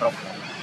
problem.